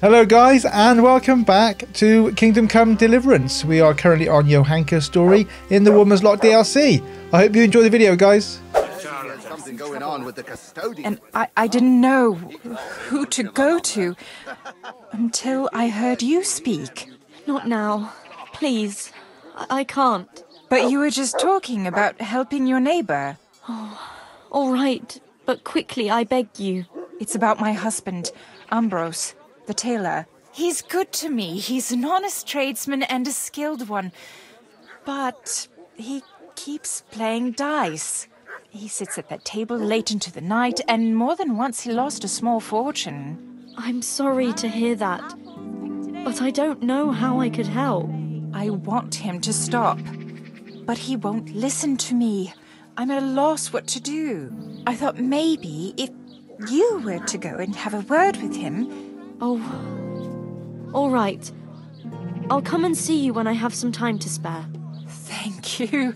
Hello guys and welcome back to Kingdom Come Deliverance. We are currently on Johanka's story in the Woman's Lot DLC. I hope you enjoy the video, guys. Something going on with the custodian. And I didn't know who to go to until I heard you speak. Not now. Please. I can't. But you were just talking about helping your neighbor. Oh, all right. But quickly, I beg you. It's about my husband, Ambrose. The tailor. He's good to me. He's an honest tradesman and a skilled one. But he keeps playing dice. He sits at that table late into the night, and more than once he lost a small fortune. I'm sorry to hear that, but I don't know how I could help. I want him to stop, but he won't listen to me. I'm at a loss what to do. I thought maybe if you were to go and have a word with him... Oh, all right. I'll come and see you when I have some time to spare. Thank you.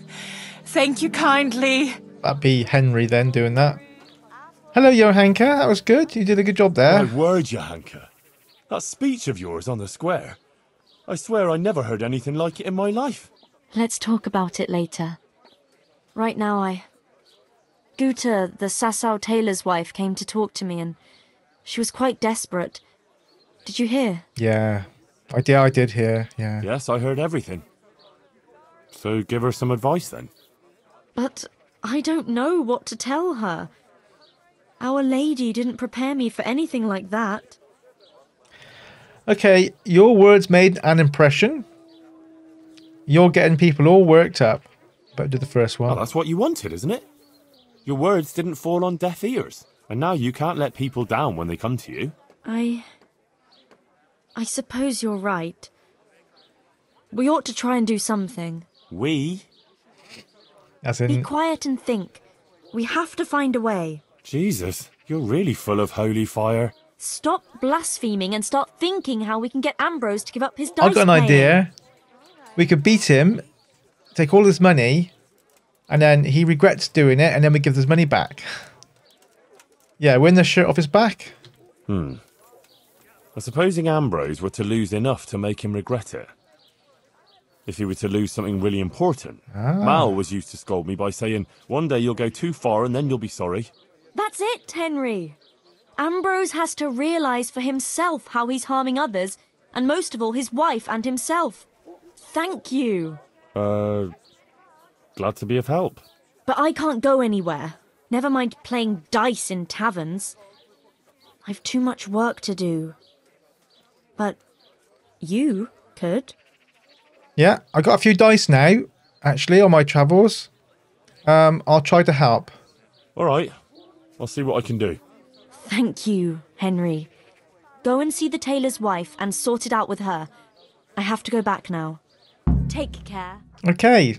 Thank you kindly. That'd be Henry then doing that. Hello, Johanka. That was good. You did a good job there. My word, Johanka. That speech of yours on the square. I swear I never heard anything like it in my life. Let's talk about it later. Right now, Guta, the Sasau tailor's wife, came to talk to me and she was quite desperate. Did you hear? Yeah. I did hear, yeah. Yes, I heard everything. So give her some advice then. But I don't know what to tell her. Our lady didn't prepare me for anything like that. Okay, your words made an impression. You're getting people all worked up. Better do the first one. Well, that's what you wanted, isn't it? Your words didn't fall on deaf ears. And now you can't let people down when they come to you. I suppose you're right. We ought to try and do something. We? As in... Be quiet and think. We have to find a way. Jesus, you're really full of holy fire. Stop blaspheming and start thinking how we can get Ambrose to give up his dice. I've got an idea. We could beat him, take all his money, and then he regrets doing it, and then we give his money back. Yeah, win the shirt off his back. Hmm. But supposing Ambrose were to lose enough to make him regret it. If he were to lose something really important. Ah. Mal was used to scold me by saying, one day you'll go too far and then you'll be sorry. That's it, Henry. Ambrose has to realise for himself how he's harming others, and most of all his wife and himself. Thank you. Glad to be of help. But I can't go anywhere. Never mind playing dice in taverns. I've too much work to do. But you could. Yeah, I got a few dice now, actually, on my travels. I'll try to help. All right. I'll see what I can do. Thank you, Henry. Go and see the tailor's wife and sort it out with her. I have to go back now. Take care. Okay.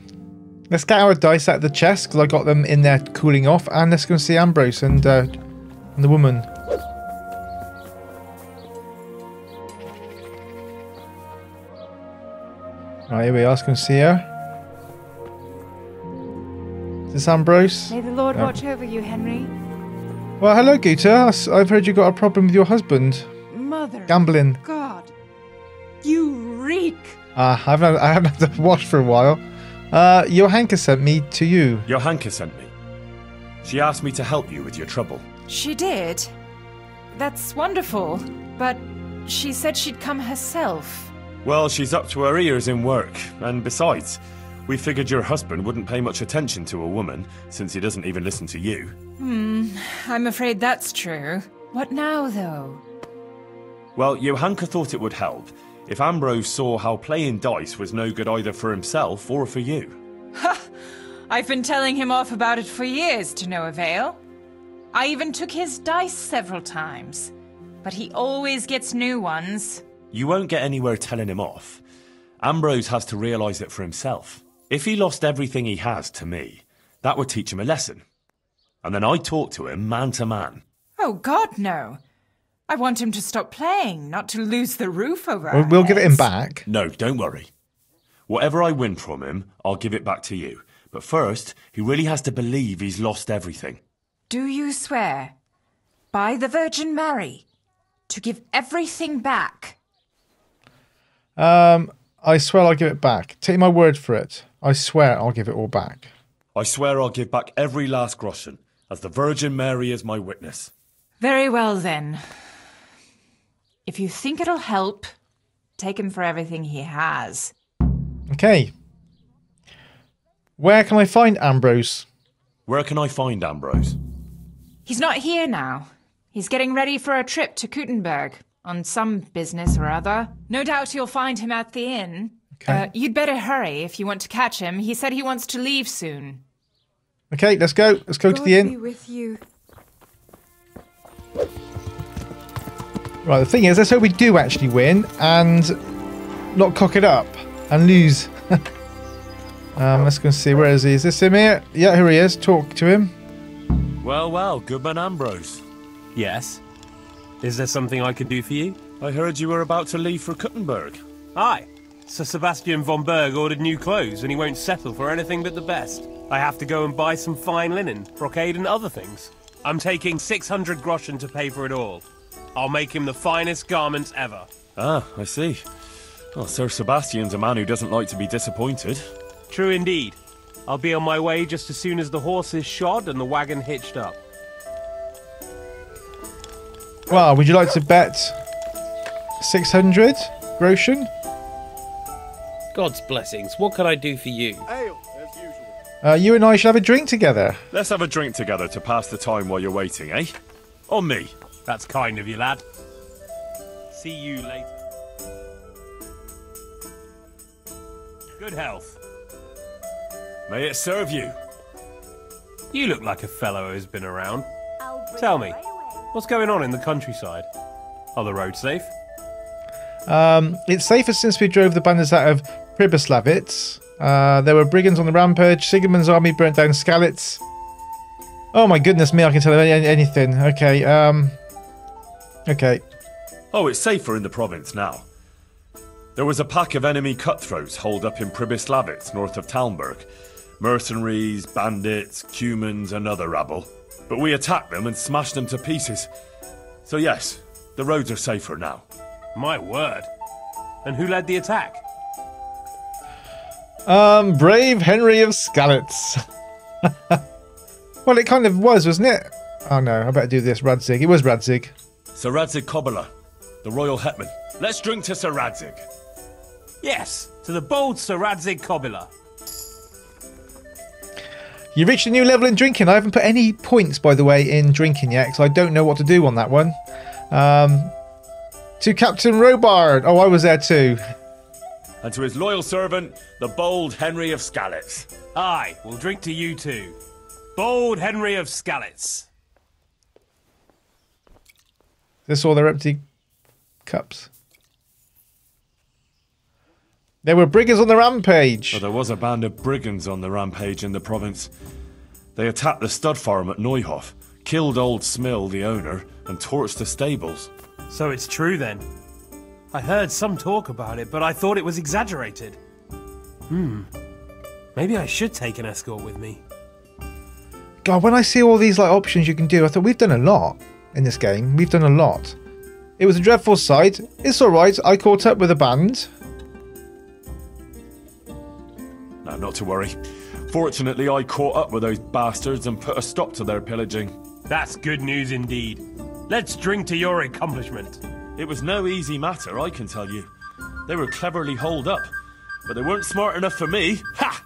Let's get our dice out of the chest, because I got them in there cooling off. And let's go and see Ambrose and the woman. Right, here we are. Let's go and see her. Is this Ambrose? May the Lord watch over you, Henry. Well, hello, Guta. I've heard you got a problem with your husband. Mother. Gambling. God. You reek. I haven't had to wash for a while. Johanka sent me to you. Johanka sent me. She asked me to help you with your trouble. She did? That's wonderful. But she said she'd come herself. Well, she's up to her ears in work, and besides, we figured your husband wouldn't pay much attention to a woman, since he doesn't even listen to you. Hmm, I'm afraid that's true. What now, though? Well, Johanka thought it would help if Ambrose saw how playing dice was no good either for himself or for you. Ha! I've been telling him off about it for years to no avail. I even took his dice several times, but he always gets new ones. You won't get anywhere telling him off. Ambrose has to realise it for himself. If he lost everything he has to me, that would teach him a lesson. And then I talk to him man to man. Oh, God, no. I want him to stop playing, not to lose the roof over our heads. We'll give it him back. No, don't worry. Whatever I win from him, I'll give it back to you. But first, he really has to believe he's lost everything. Do you swear? By the Virgin Mary? to give everything back. I swear I'll give it back. Take my word for it. I swear I'll give it all back. I swear I'll give back every last groschen, as the Virgin Mary is my witness. Very well, then. If you think it'll help, take him for everything he has. Okay. Where can I find Ambrose? Where can I find Ambrose? He's not here now. He's getting ready for a trip to Kuttenberg on some business or other. No doubt you'll find him at the inn. Okay. You'd better hurry if you want to catch him. He said he wants to leave soon. Okay, let's go. Let's go to the inn. God be with you. Right, the thing is, let's hope we do actually win and not cock it up and lose. Let's go and see. Where is he? Is this him here? Yeah, here he is. Talk to him. Well, well, Goodman Ambrose. Yes? Is there something I could do for you? I heard you were about to leave for Kuttenberg. Aye. Sir Sebastian von Berg ordered new clothes and he won't settle for anything but the best. I have to go and buy some fine linen, brocade and other things. I'm taking 600 groschen to pay for it all. I'll make him the finest garments ever. Ah, I see. Well, Sir Sebastian's a man who doesn't like to be disappointed. True indeed. I'll be on my way just as soon as the horse is shod and the wagon hitched up. Well, would you like to bet 600 groschen? God's blessings. What can I do for you? Ale, as usual. You and I should have a drink together. Let's have a drink together to pass the time while you're waiting, eh? On me. That's kind of you, lad. See you later. Good health. May it serve you. You look like a fellow who's been around. Tell me, what's going on in the countryside? Are the roads safe? It's safer since we drove the bandits out of Pribislavitz. There were brigands on the rampage. Sigmund's army burnt down Skalitz. Oh my goodness me, I can tell them anything. Okay, okay. Oh, it's safer in the province now. There was a pack of enemy cutthroats holed up in Pribislavitz, north of Talmberg. Mercenaries, bandits, Cumans and other rabble. But we attacked them and smashed them to pieces. So yes, the roads are safer now. My word. And who led the attack? Brave Henry of Skalitz. Well, it kind of was, wasn't it? Oh no, I better do this. Radzig. It was Radzig. Sir Radzig Kobila, the royal hetman. Let's drink to Sir Radzig. Yes, to the bold Sir Radzig Kobila. You reached a new level in drinking. I haven't put any points, by the way, in drinking yet, because I don't know what to do on that one. To Captain Robard. Oh, I was there too. And to his loyal servant, the bold Henry of Skalitz. Aye, we'll drink to you too. Bold Henry of Skalitz. This all their empty cups. There were brigands on the rampage. Oh, there was a band of brigands on the rampage in the province. They attacked the stud farm at Neuhof, killed old Smill, the owner, and torched the stables. So it's true then. I heard some talk about it, but I thought it was exaggerated. Maybe I should take an escort with me. God, when I see all these like options you can do, I thought we've done a lot in this game. We've done a lot. It was a dreadful sight. It's all right. I caught up with a band. No, not to worry. Fortunately, I caught up with those bastards and put a stop to their pillaging. That's good news indeed. Let's drink to your accomplishment. It was no easy matter, I can tell you. They were cleverly holed up, but they weren't smart enough for me. Ha!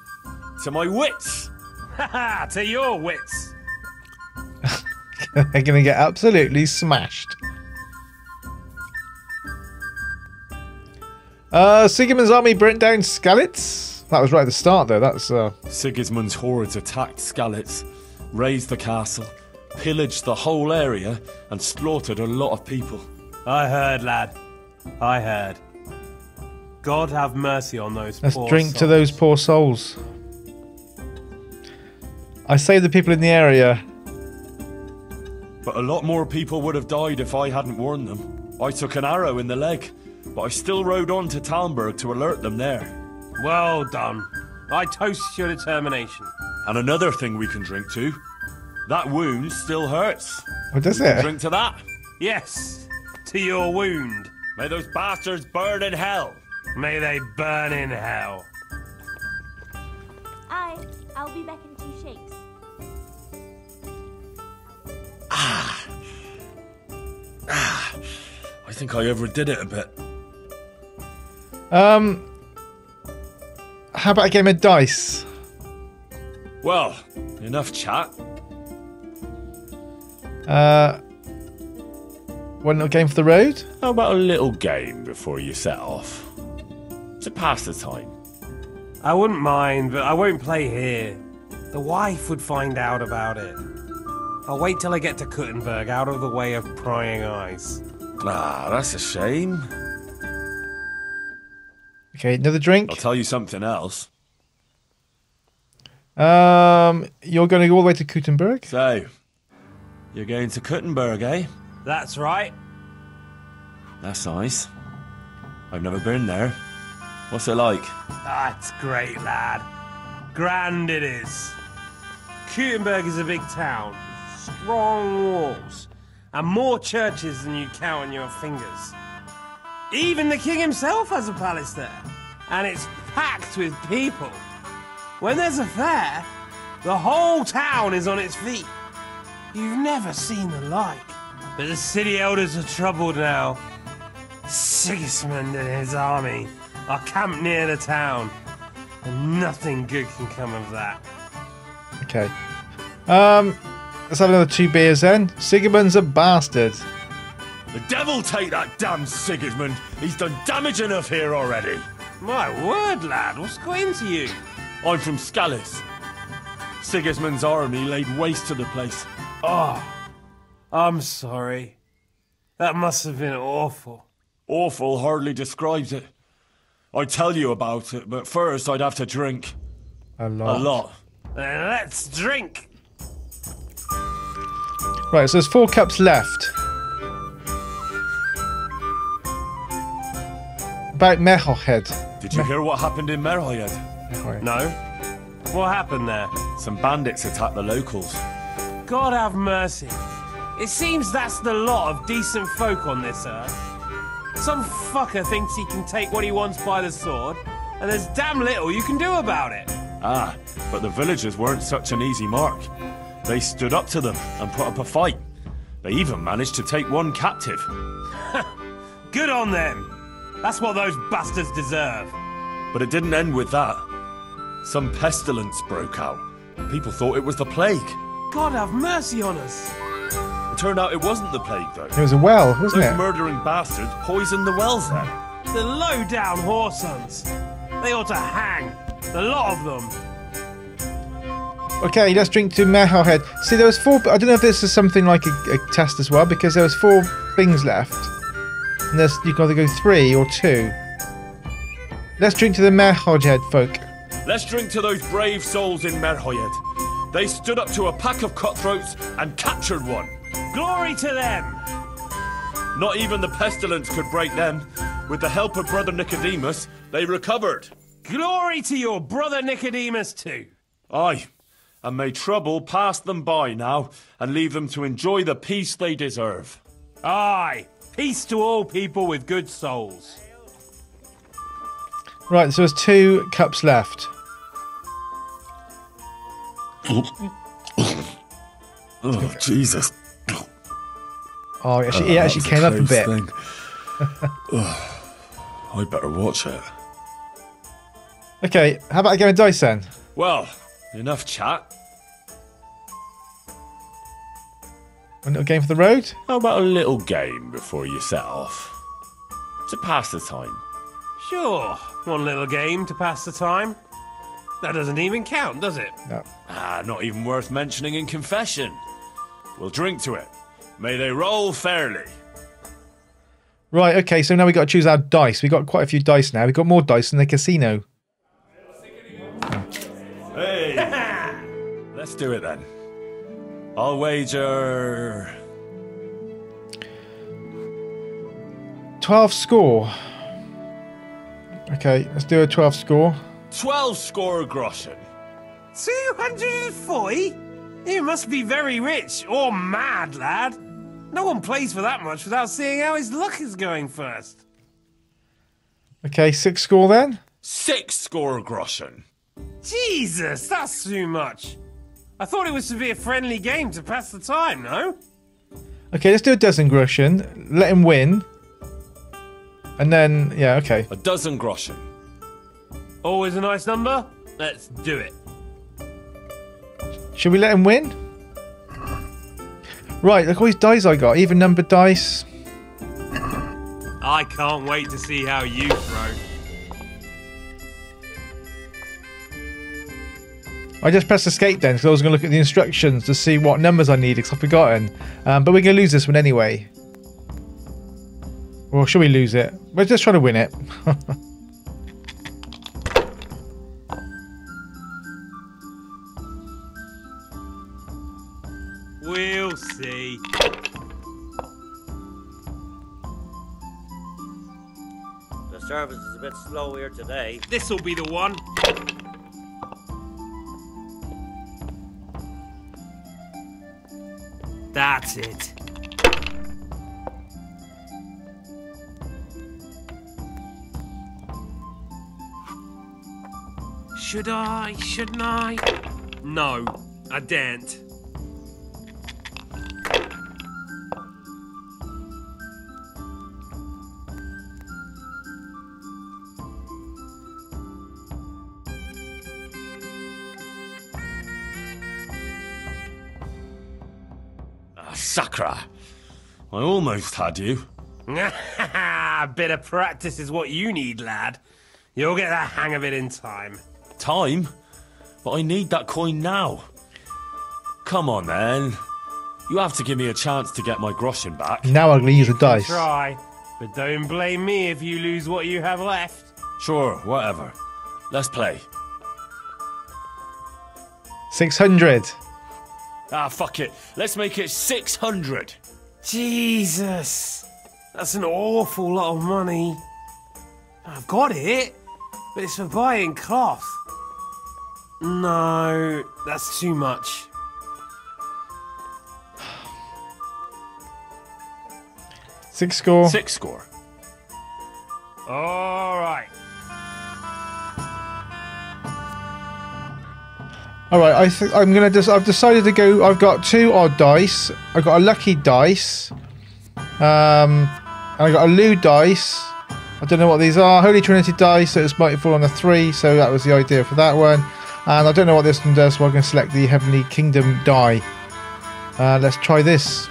To my wits. Ha! To your wits. They're gonna get absolutely smashed. Sigismund's army burnt down Skalitz. That was right at the start, though. That's Sigismund's hordes attacked Skalitz, razed the castle, pillaged the whole area, and slaughtered a lot of people. I heard, lad. I heard. God have mercy on those. Let's poor drink souls. To those poor souls. I saved the people in the area. But a lot more people would have died if I hadn't warned them. I took an arrow in the leg, but I still rode on to Talmberg to alert them there. Well done. I toast your determination. And another thing we can drink to. That wound still hurts. What does it? Drink to that. Yes. to your wound. May those bastards burn in hell. May they burn in hell. I'll be back in 2 shakes. I think I overdid it a bit. How about a game of dice? Well, enough chat. One little game for the road? How about a little game before you set off? To pass the time. I wouldn't mind, but I won't play here. The wife would find out about it. I'll wait till I get to Kuttenberg, out of the way of prying eyes. Ah, that's a shame. Okay, another drink. I'll tell you something else. You're going to go all the way to Kuttenberg? So, you're going to Kuttenberg, eh? That's right. That's nice. I've never been there. What's it like? That's great, lad. Grand it is. Kuttenberg is a big town. Strong walls. And more churches than you count on your fingers. Even the king himself has a palace there. And it's packed with people. When there's a fair, the whole town is on its feet. You've never seen the like. But the city elders are troubled now. Sigismund and his army are camped near the town. And nothing good can come of that. Okay. Let's have another 2 beers then. Sigismund's a bastard. The devil take that damn Sigismund. He's done damage enough here already. My word, lad. What's got into you? I'm from Skalitz. Sigismund's army laid waste to the place. Oh, I'm sorry. That must have been awful. Awful hardly describes it. I'd tell you about it, but first I'd have to drink. A lot. A lot. Let's drink. Right, so there's 4 cups left. About Merhojed. Did you hear what happened in Merhojed? No. What happened there? Some bandits attacked the locals. God have mercy. It seems that's the lot of decent folk on this earth. Some fucker thinks he can take what he wants by the sword, and there's damn little you can do about it. Ah, but the villagers weren't such an easy mark. They stood up to them and put up a fight. They even managed to take one captive. Good on them. That's what those bastards deserve. But it didn't end with that. Some pestilence broke out. People thought it was the plague. God have mercy on us. It turned out it wasn't the plague, though. It was a well, wasn't it? Those murdering bastards poisoned the wells then. The low-down whoresons. They ought to hang. The lot of them. Okay, let's drink to Merhojed. See, there was 4... I don't know if this is something like a test as well, because there was 4 things left. And there's, you can either go 3 or 2. Let's drink to the Merhojed folk. Let's drink to those brave souls in Merhojed. They stood up to a pack of cutthroats and captured one. Glory to them! Not even the pestilence could break them. With the help of brother Nicodemus, they recovered. Glory to your brother Nicodemus too. Aye. And may trouble pass them by now, and leave them to enjoy the peace they deserve. Aye, peace to all people with good souls. Right, so there's 2 cups left. Oh, Jesus. Oh, it actually came up a bit. Oh, I better watch it. Okay, how about a game of dice then? Well... enough chat. One little game for the road? How about a little game before you set off? To pass the time. Sure, one little game to pass the time. That doesn't even count, does it? No. Ah, not even worth mentioning in confession. We'll drink to it. May they roll fairly. Right, okay, so now we've got to choose our dice. We've got quite a few dice now. We've got more dice than the casino. Hey! Let's do it then. I'll wager... 12 score. Okay, let's do a 12 score. 12 score Groschen. 240? You must be very rich, or mad, lad. No one plays for that much without seeing how his luck is going first. Okay, 6 score then. 6 score Groschen. Jesus, that's too much. I thought it was to be a friendly game to pass the time, no? Okay, let's do a dozen Groschen. Let him win. And then, yeah, okay. A dozen Groschen. Always a nice number. Let's do it. Should we let him win? Right, look all these dice I got. Even numbered dice. I can't wait to see how you throw. I just pressed escape then because I was going to look at the instructions to see what numbers I needed because I've forgotten. But we're going to lose this one anyway. Or should we lose it? We're just trying to win it. We'll see. The service is a bit slow here today. This'll be the one. That's it. Should I? Shouldn't I? No, I daren't. Sakra, I almost had you. A bit of practice is what you need, lad. You'll get the hang of it in time. Time? But I need that coin now. Come on, then. You have to give me a chance to get my Groschen back. Now I'm going to use a dice. Try, but don't blame me if you lose what you have left. Sure, whatever. Let's play. 600. Ah, fuck it. Let's make it 600. Jesus. That's an awful lot of money. I've got it, but it's for buying cloth. No, that's too much. Six score. All right. All right, I've decided to go. I've got 2 odd dice. I've got a lucky dice. And I got a loo dice. I don't know what these are. Holy Trinity dice. So it's might fall on a 3. So that was the idea for that one. And I don't know what this one does. So I'm going to select the Heavenly Kingdom die. Let's try this.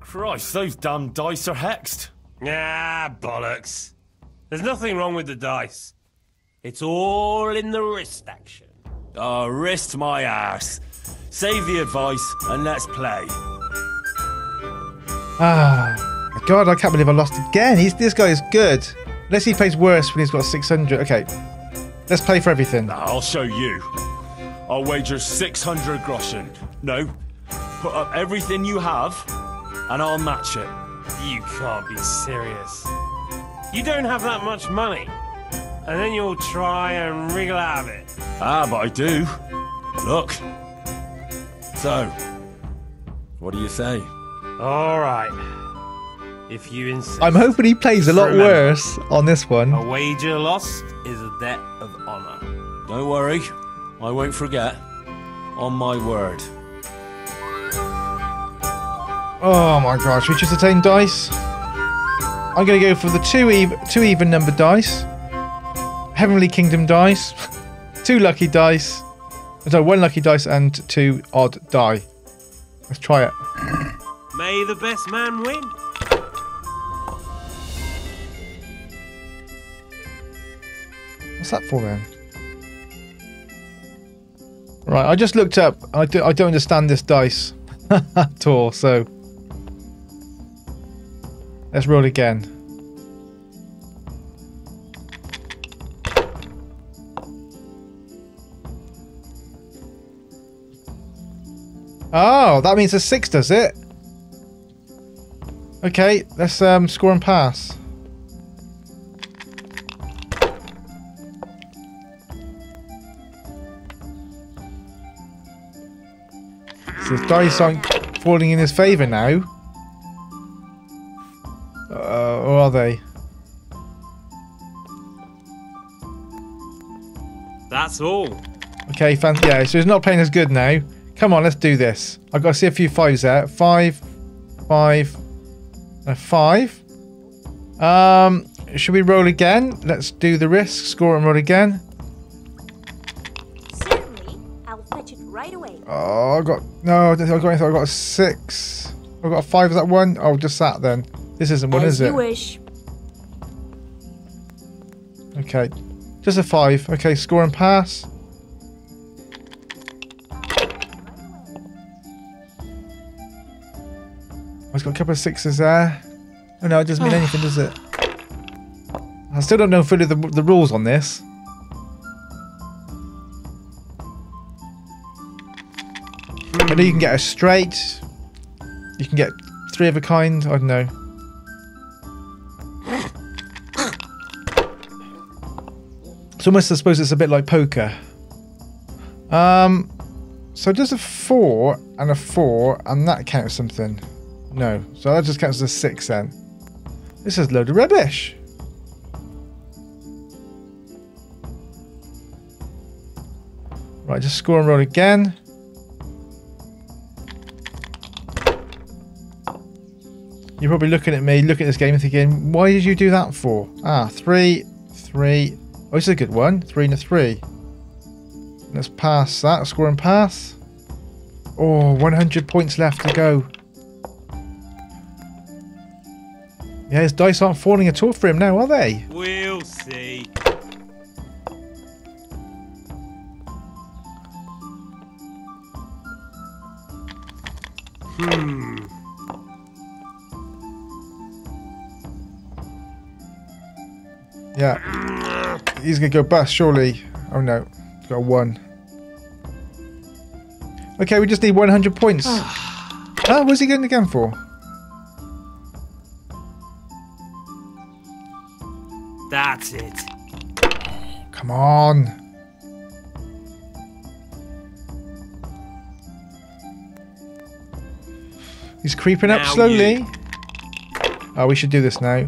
Christ, those damn dice are hexed. Ah, bollocks. There's nothing wrong with the dice. It's all in the wrist action. Oh, wrist my ass. Save the advice and let's play. Ah, my God, I can't believe I lost again. This guy is good. Unless he plays worse when he's got 600. Okay, let's play for everything. I'll show you. I'll wager 600 Groschen. No, put up everything you have. And I'll match it. You can't be serious. You don't have that much money. And then you'll try and wriggle out of it. Ah, but I do. Look. So, what do you say? All right. If you insist. I'm hoping he plays a lot worse on this one. A wager lost is a debt of honor. Don't worry. I won't forget. On my word. Oh my gosh, we just attained dice. I'm going to go for the two even number dice. Heavenly Kingdom dice. 2 lucky dice. No, 1 lucky dice and 2 odd die. Let's try it. May the best man win. What's that for then? Right, I just looked up. I don't understand this dice at all, so... Let's roll again. Oh, that means a 6 does it. Okay, let's score and pass. So the dice aren't falling in his favour now. Or are they? That's all. Okay, yeah, so he's not playing as good now. Come on, let's do this. I've got to see a few fives there. Five. Should we roll again? Let's do the risk, score and roll again. Certainly, I'll fetch it right away. Oh, I've got a 6. I've got a 5, is that one? Oh, just that then. This isn't one, is it? As you wish. Okay. Just a 5. Okay, score and pass. Oh, it's got a couple of 6s there. Oh no, it doesn't mean anything, does it? I still don't know fully the rules on this. I know you can get a straight. You can get 3 of a kind. I don't know. It's almost, I suppose it's a bit like poker. So does a 4 and a 4 and that count as something? No. So that just counts as a 6 then. This is a load of rubbish. Right, just score and roll again. You're probably looking at me, looking at this game and thinking, why did you do that for? Ah, 3, 3. Oh, this is a good one. 3 and a 3. Let's pass that. Score and pass. Oh, 100 points left to go. Yeah, his dice aren't falling at all for him now, are they? We'll see. Yeah. He's going to go bust, surely. Oh no, he's got a 1. Okay, we just need 100 points. Ah, what's he going again for? That's it. Come on. He's creeping up slowly. Oh, we should do this now.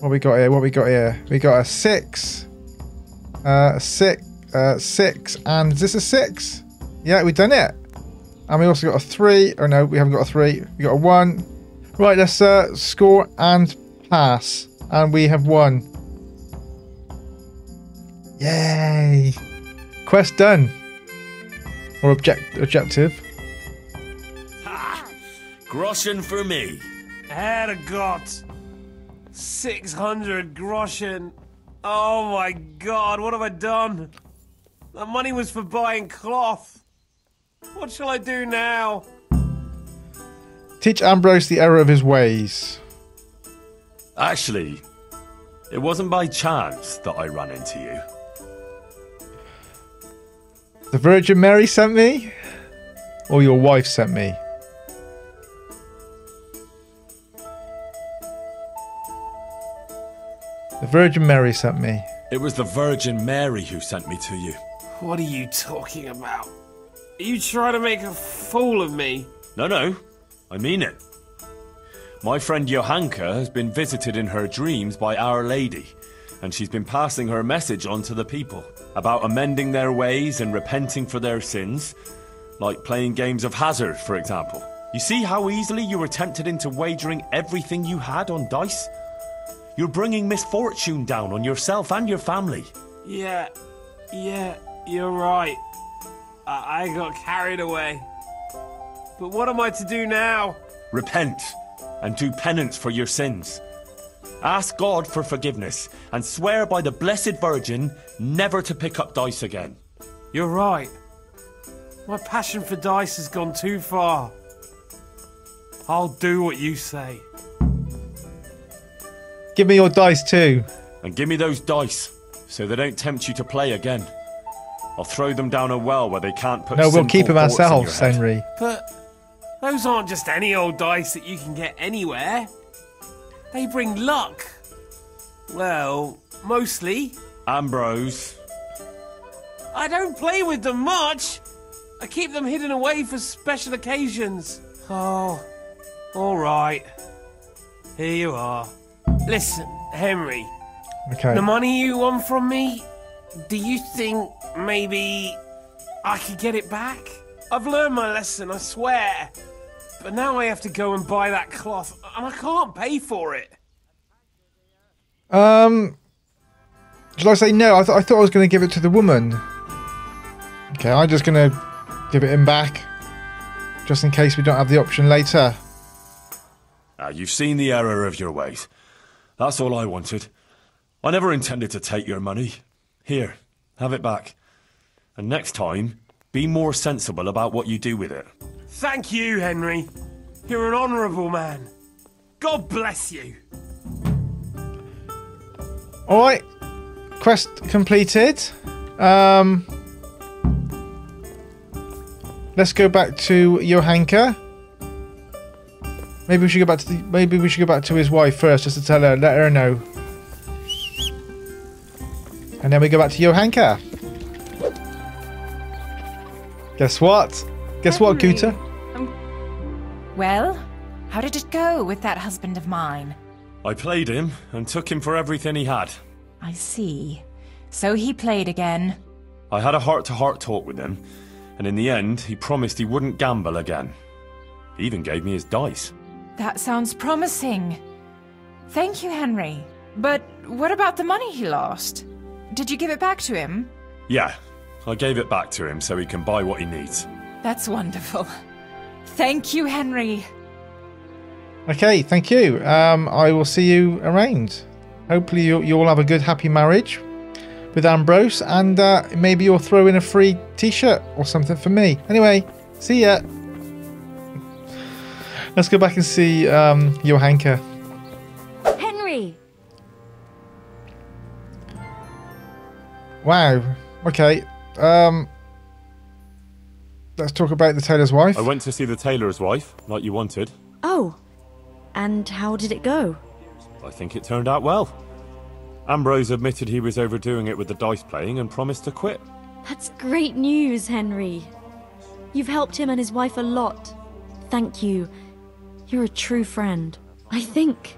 What we got here? What we got here? We got a 6. 6. And is this a 6? Yeah, we've done it. And we also got a 3. Oh no, we haven't got a 3. We got a 1. Right, let's score and pass. And we have won. Yay! Quest done. Or objective. Ha! Groschen for me. Herrgott. 600 Groschen. Oh my god, what have I done? That money was for buying cloth. What shall I do now? Teach Ambrose the error of his ways. Actually, it wasn't by chance that I ran into you. The Virgin Mary sent me? Or your wife sent me? The Virgin Mary sent me. It was the Virgin Mary who sent me to you. What are you talking about? Are you trying to make a fool of me? No, no. I mean it. My friend Johanka has been visited in her dreams by Our Lady, and she's been passing her message on to the people about amending their ways and repenting for their sins, like playing games of hazard, for example. You see how easily you were tempted into wagering everything you had on dice? You're bringing misfortune down on yourself and your family. Yeah, you're right. I got carried away. But what am I to do now? Repent and do penance for your sins. Ask God for forgiveness and swear by the Blessed Virgin never to pick up dice again. You're right. My passion for dice has gone too far. I'll do what you say. Give me your dice too. And give me those dice, so they don't tempt you to play again. I'll throw them down a well where they can't put. No, we'll keep them ourselves, Henry. But those aren't just any old dice that you can get anywhere. They bring luck. Well, mostly. Ambrose. I don't play with them much. I keep them hidden away for special occasions. Oh, all right. Here you are. Listen, Henry. Okay. The money you won from me, do you think maybe I could get it back? I've learned my lesson, I swear. But now I have to go and buy that cloth, and I can't pay for it. Shall I say no? I thought I was going to give it to the woman. Okay, I'm just going to give it him back. Just in case we don't have the option later. You've seen the error of your ways. That's all I wanted. I never intended to take your money. Here, have it back. And next time, be more sensible about what you do with it. Thank you, Henry. You're an honourable man. God bless you. Alright. Quest completed. Let's go back to Johanka. Maybe we should go back to his wife first, just to tell her, let her know. And then we go back to Johanka. Guess what? Guess what, Guta? Well, how did it go with that husband of mine? I played him and took him for everything he had. I see. So he played again. I had a heart-to-heart talk with him, and in the end, he promised he wouldn't gamble again. He even gave me his dice. That sounds promising. Thank you, Henry. But what about the money he lost? Did you give it back to him? Yeah, I gave it back to him so he can buy what he needs. That's wonderful. Thank you, Henry. Okay, thank you. I will see you around. Hopefully you all have a good, happy marriage with Ambrose, and maybe you'll throw in a free t-shirt or something for me. Anyway, see ya. Let's go back and see Johanka. Henry. Wow. Okay. Let's talk about the tailor's wife. I went to see the tailor's wife, like you wanted. Oh. And how did it go? I think it turned out well. Ambrose admitted he was overdoing it with the dice playing and promised to quit. That's great news, Henry. You've helped him and his wife a lot. Thank you. You're a true friend. I think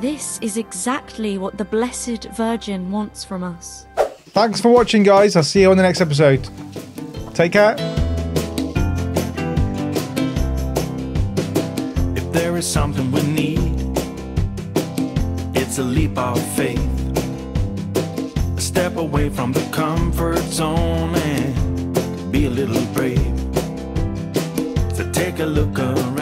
this is exactly what the Blessed Virgin wants from us. Thanks for watching, guys. I'll see you on the next episode. Take care. If there is something we need, it's a leap of faith. A step away from the comfort zone and be a little brave. So take a look around.